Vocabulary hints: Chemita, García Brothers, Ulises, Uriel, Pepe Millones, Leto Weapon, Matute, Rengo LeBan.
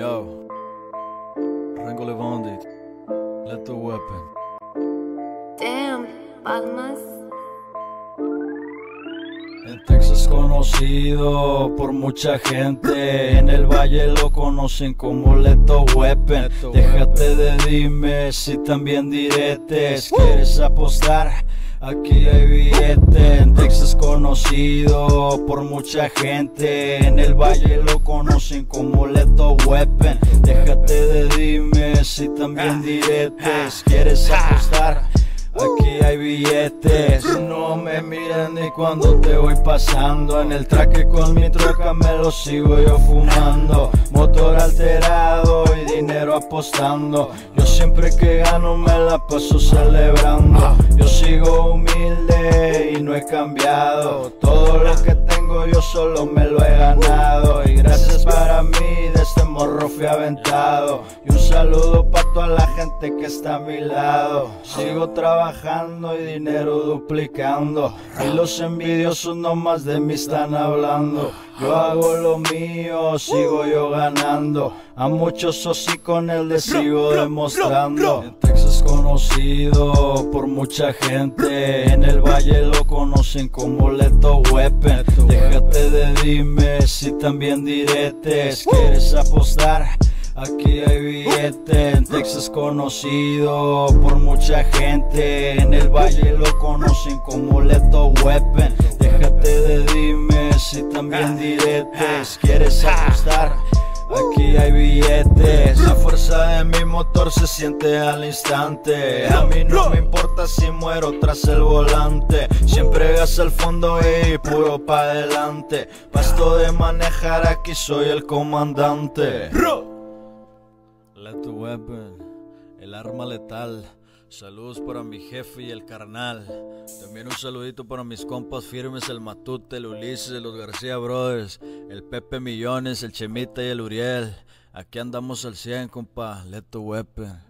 Yo, Rengo LeBan, let the weapon. Damn, palmas. En Texas conocido por mucha gente, en el valle lo conocen como Leto Weapon. Déjate de dimes y también diretes, ¿quieres apostar? Aquí hay billete. En Texas conocido por mucha gente, en el valle lo conocen como Leto Weapon. Déjate de dimes y también diretes, ¿quieres apostar? Aquí hay billetes. No me miran ni cuando te voy pasando. En el traque con mi troca me lo sigo yo fumando. Motor alterado y dinero apostando. Yo siempre que gano me la paso celebrando. Yo sigo humilde y no he cambiado. Todo lo que tengo yo solo me lo he ganado. Y gracias para mí de este morro fui aventado. Y un saludo para toda la gente que está a mi lado. Sigo trabajando y dinero duplicando, y los envidiosos nomás de mí están hablando. Yo hago lo mío, sigo yo ganando, a muchos hocicones les sigo demostrando. En Texas conocido por mucha gente, en el valle lo conocen como Leto Weapon. Déjate de dimes y también diretes, ¿quieres apostar? Aquí hay billete. En Texas conocido por mucha gente, en el valle lo conocen como Leto Weapon. Déjate de dimes y también diretes, ¿quieres apostar? Aquí hay billetes. La fuerza de mi motor se siente al instante. A mí no me importa si muero tras el volante. Siempre gas al fondo y puro pa' adelante. Pasto de manejar, aquí soy el comandante. Leto Weapon, el arma letal. Saludos para mi jefe y el carnal. También un saludito para mis compas firmes, el Matute, el Ulises, los García Brothers, el Pepe Millones, el Chemita y el Uriel. Aquí andamos al 100, compa. Leto Weapon.